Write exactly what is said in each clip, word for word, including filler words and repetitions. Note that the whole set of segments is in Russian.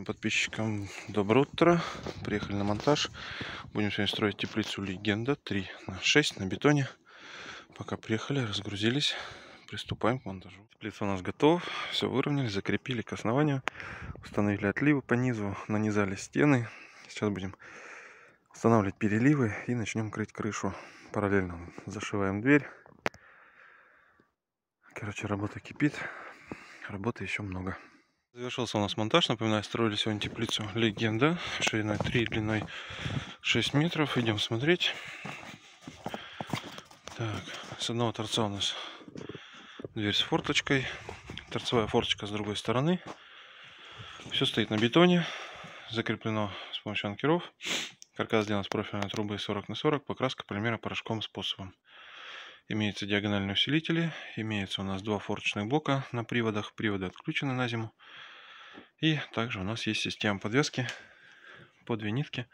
Всем подписчикам доброе утро. Приехали на монтаж. Будем сегодня строить теплицу Легенда три на шесть на бетоне. Пока приехали, разгрузились. Приступаем к монтажу. Теплица у нас готова. Все выровняли, закрепили к основанию. Установили отливы по низу, нанизали стены. Сейчас будем устанавливать переливы и начнем крыть крышу. Параллельно зашиваем дверь. Короче, работа кипит. Работы еще много. Завершился у нас монтаж. Напоминаю, строили сегодня теплицу Легенда. Шириной три, длиной шесть метров. Идем смотреть. Так, с одного торца у нас дверь с форточкой. Торцевая форточка с другой стороны. Все стоит на бетоне. Закреплено с помощью анкеров. Каркас сделан с профильной трубы сорок на сорок. Покраска полимера порошковым способом. Имеются диагональные усилители. Имеется у нас два форточных блока на приводах. Приводы отключены на зиму. И также у нас есть система подвески по две нитки.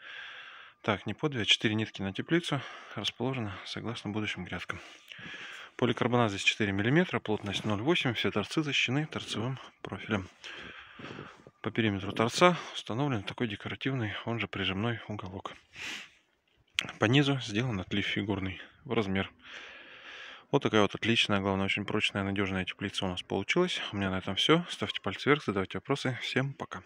Так, не по две, а четыре нитки на теплицу. Расположена согласно будущим грядкам. Поликарбонат здесь четыре миллиметра. Плотность ноль целых восемь десятых. Все торцы защищены торцевым профилем. По периметру торца установлен такой декоративный, он же прижимной уголок. По низу сделан отлив фигурный в размер. Вот такая вот отличная, главное, очень прочная, надежная теплица у нас получилась. У меня на этом все. Ставьте пальцы вверх, задавайте вопросы. Всем пока.